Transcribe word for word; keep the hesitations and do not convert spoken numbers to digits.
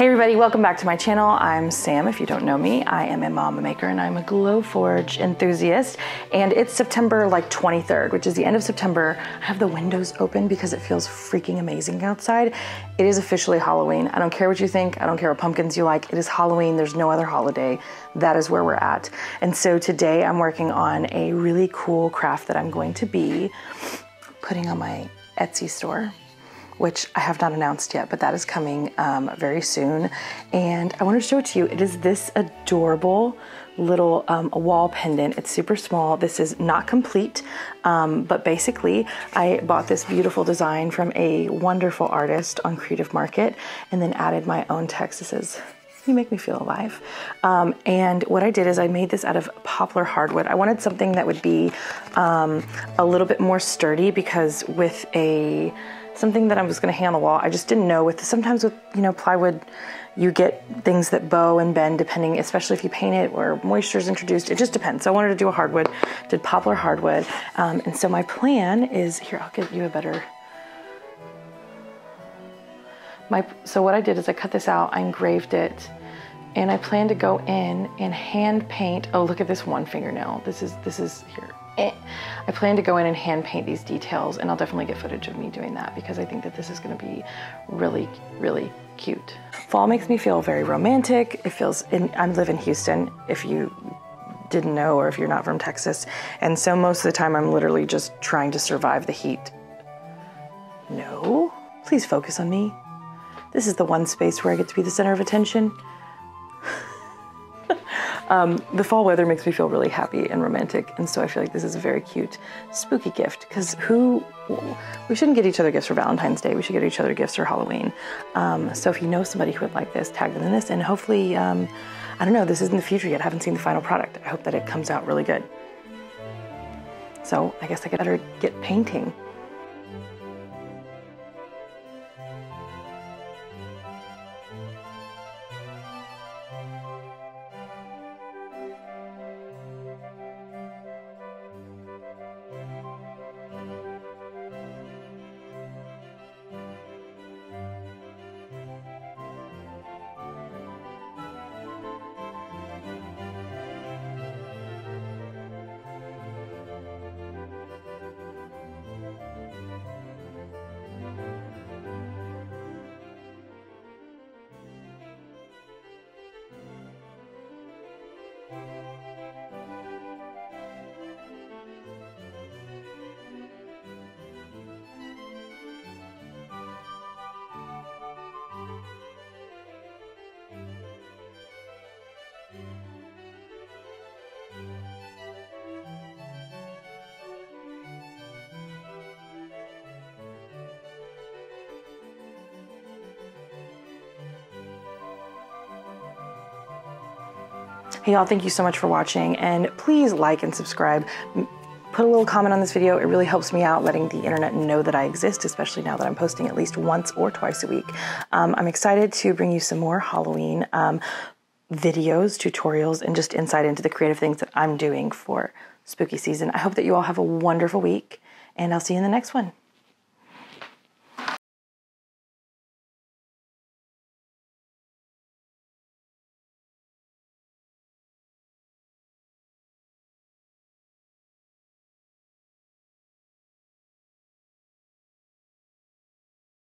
Hey everybody, welcome back to my channel. I'm Sam, if you don't know me. I am a mama maker and I'm a Glowforge enthusiast. And it's September like twenty-third, which is the end of September. I have the windows open because it feels freaking amazing outside. It is officially Halloween. I don't care what you think. I don't care what pumpkins you like. It is Halloween. There's no other holiday. That is where we're at. And so today I'm working on a really cool craft that I'm going to be putting on my Etsy store, which I have not announced yet, but that is coming um, very soon. And I wanted to show it to you. It is this adorable little um, wall pendant. It's super small. This is not complete, um, but basically I bought this beautiful design from a wonderful artist on Creative Market and then added my own Texas's. You make me feel alive. Um, and what I did is I made this out of poplar hardwood. I wanted something that would be um, a little bit more sturdy because with a something that I was going to hang on the wall, I just didn't know. With sometimes with you know plywood, you get things that bow and bend depending, especially if you paint it or moisture is introduced. It just depends. So I wanted to do a hardwood, did poplar hardwood, um, and so my plan is here. I'll give you a better. My so what I did is I cut this out, I engraved it, and I plan to go in and hand paint. Oh, look at this one fingernail. This is this is here. I plan to go in and hand paint these details, and I'll definitely get footage of me doing that because I think that this is going to be really, really cute. Fall makes me feel very romantic. It feels, in, I live in Houston, if you didn't know or if you're not from Texas, and so most of the time I'm literally just trying to survive the heat. No, please focus on me. This is the one space where I get to be the center of attention. Um, the fall weather makes me feel really happy and romantic, and so I feel like this is a very cute, spooky gift, because who, we shouldn't get each other gifts for Valentine's Day, we should get each other gifts for Halloween. Um, so if you know somebody who would like this, tag them in this, and hopefully, um, I don't know, this isn't the future yet, I haven't seen the final product. I hope that it comes out really good. So I guess I could better get painting. Hey y'all, thank you so much for watching, and please like and subscribe. Put a little comment on this video. It really helps me out letting the internet know that I exist, especially now that I'm posting at least once or twice a week. Um, I'm excited to bring you some more Halloween um, videos, tutorials, and just insight into the creative things that I'm doing for spooky season. I hope that you all have a wonderful week, and I'll see you in the next one.